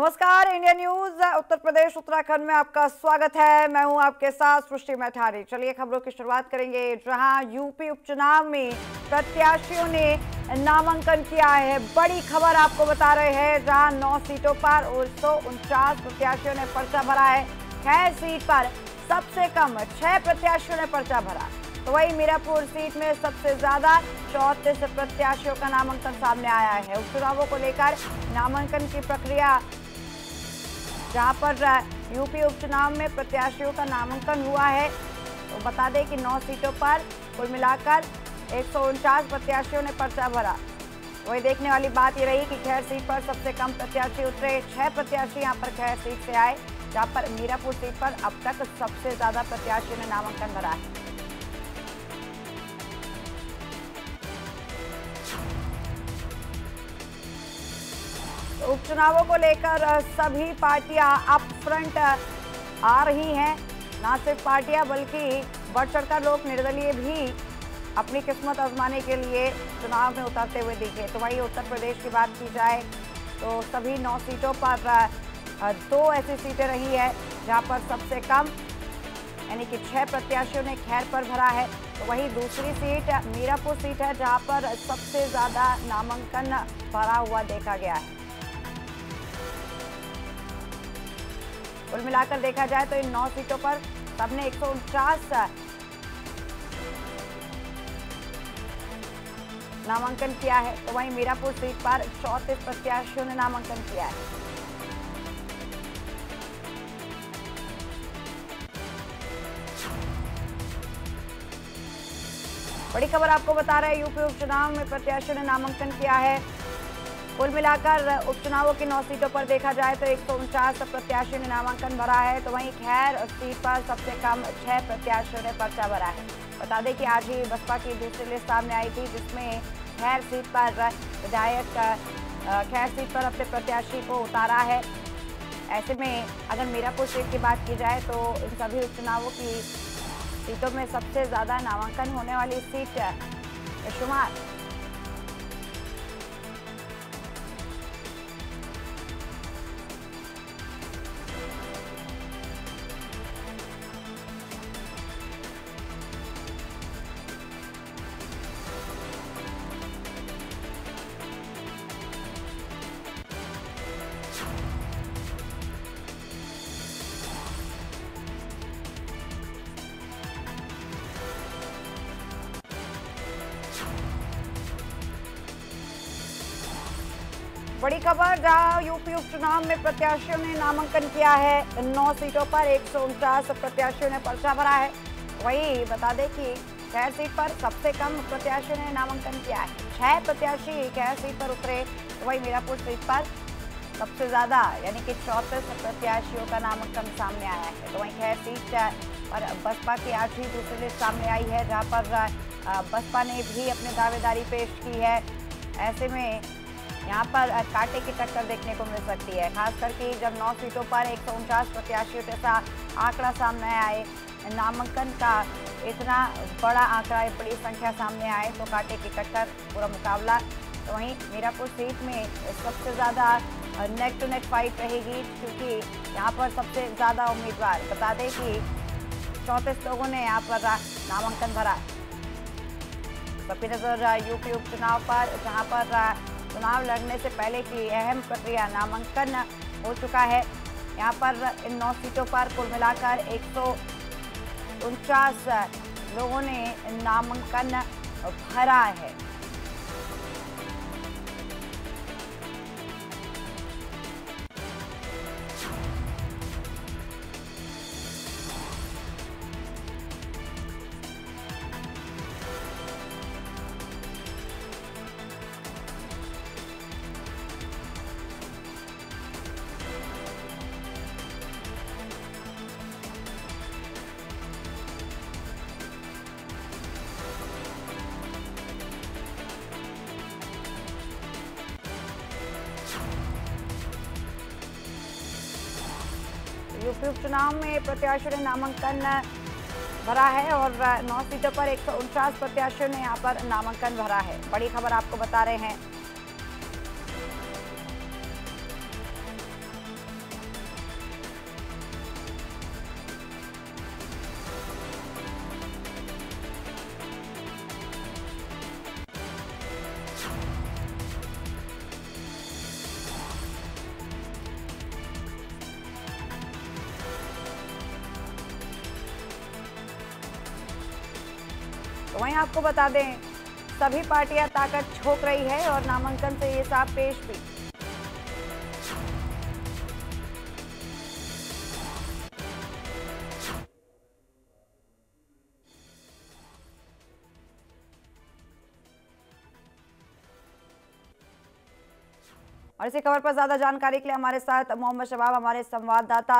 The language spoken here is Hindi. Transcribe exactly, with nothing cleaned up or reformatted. नमस्कार, इंडिया न्यूज उत्तर प्रदेश उत्तराखंड में आपका स्वागत है। मैं हूं आपके साथ सृष्टि मैठारी। चलिए खबरों की शुरुआत करेंगे, जहां यूपी उपचुनाव में प्रत्याशियों ने नामांकन किया है। बड़ी खबर आपको बता रहे हैं, जहां नौ सीटों पर एक सौ उनचास प्रत्याशियों ने पर्चा भरा है। छह सीट पर सबसे कम छह प्रत्याशियों ने पर्चा भरा, तो वही मीरापुर सीट में सबसे ज्यादा चौंतीस प्रत्याशियों का नामांकन सामने आया है। उपचुनावों को लेकर नामांकन की प्रक्रिया, जहां पर यूपी उपचुनाव में प्रत्याशियों का नामांकन हुआ है, तो बता दें कि नौ सीटों पर कुल मिलाकर एक सौ उनचास प्रत्याशियों ने पर्चा भरा। वही देखने वाली बात ये रही कि खैर सीट पर सबसे कम प्रत्याशी उतरे। छह प्रत्याशी यहाँ पर खैर सीट से आए, जहाँ पर मीरापुर सीट पर अब तक सबसे ज्यादा प्रत्याशियों ने नामांकन भरा है। उपचुनावों को लेकर सभी पार्टियां अप फ्रंट आ रही हैं। न सिर्फ पार्टियां बल्कि बढ़ चढ़कर लोग निर्दलीय भी अपनी किस्मत आजमाने के लिए चुनाव में उतरते हुए दिखे। तो वहीं उत्तर प्रदेश की बात की जाए तो सभी नौ सीटों पर दो ऐसी सीटें रही है जहां पर सबसे कम यानी कि छह प्रत्याशियों ने खैर पर भरा है। तो वहीं दूसरी सीट मीरापुर सीट है, जहाँ पर सबसे ज़्यादा नामांकन भरा हुआ देखा गया है। कुल मिलाकर देखा जाए तो इन नौ सीटों पर सबने एक सौ उनचास नामांकन किया है, तो वहीं मीरापुर सीट पर चौंतीस प्रत्याशियों ने नामांकन किया है। बड़ी खबर आपको बता रहे हैं, यूपी उपचुनाव में प्रत्याशियों ने नामांकन किया है। कुल मिलाकर उपचुनावों की नौ सीटों पर देखा जाए तो एक सौ उनचास प्रत्याशियों ने नामांकन भरा है, तो वहीं खैर सीट पर सबसे कम छह प्रत्याशियों ने पर्चा भरा है। बता दें कि आज ही बसपा की दूसरी लिस्ट सामने आई थी, जिसमें खैर सीट पर विधायक खैर सीट पर अपने प्रत्याशी को उतारा है। ऐसे में अगर मीरापुर सीट की बात की जाए तो इन सभी उपचुनावों की सीटों में सबसे ज़्यादा नामांकन होने वाली सीट शुमार बड़ी खबर, जहां यूपी उपचुनाव में प्रत्याशियों ने नामांकन किया है। नौ सीटों पर एक सौ उनचास प्रत्याशियों ने पर्चा भरा है। वही बता दें कि खैर सीट पर सबसे कम प्रत्याशियों ने नामांकन किया है। छह प्रत्याशी खैर सीट पर उतरे, तो वही मीरापुर सीट पर सबसे ज्यादा यानी कि चौंतीस प्रत्याशियों का नामांकन सामने आया है। तो वहीं खैर सीट पर बसपा की आज ही दूसरी लिस्ट सामने आई है, जहाँ पर बसपा ने भी अपनी दावेदारी पेश की है। ऐसे में यहाँ पर कांटे की टक्कर देखने को मिल सकती है, खासकर कि जब नौ सीटों पर एक सौ उनचास प्रत्याशियों जैसा आंकड़ा सामने आए, नामांकन का इतना बड़ा आंकड़ा, बड़ी संख्या सामने आए तो कांटे की टक्कर पूरा मुकाबला। तो वहीं मीरापुर सीट में सबसे ज़्यादा नेक टू नेक फाइट रहेगी, क्योंकि यहाँ पर सबसे ज़्यादा उम्मीदवार, बता दें कि चौंतीस लोगों ने यहाँ पर नामांकन भरा। सबकी नज़र यूपी उपचुनाव पर, जहाँ पर चुनाव लड़ने से पहले की अहम प्रक्रिया नामांकन हो चुका है। यहाँ पर इन नौ सीटों पर कुल मिलाकर एक सौ उनचास लोगों ने नामांकन भरा है। यूपी उपचुनाव में प्रत्याशियों ने नामांकन भरा है और नौ सीटों पर एक सौ उनचास प्रत्याशियों ने यहाँ पर नामांकन भरा है। बड़ी खबर आपको बता रहे हैं। तो वहीं आपको बता दें सभी पार्टियां ताकत झोंक रही है और नामांकन से ये साफ पेश भी। और इसी खबर पर ज्यादा जानकारी के लिए हमारे साथ मोहम्मद शबाब हमारे संवाददाता।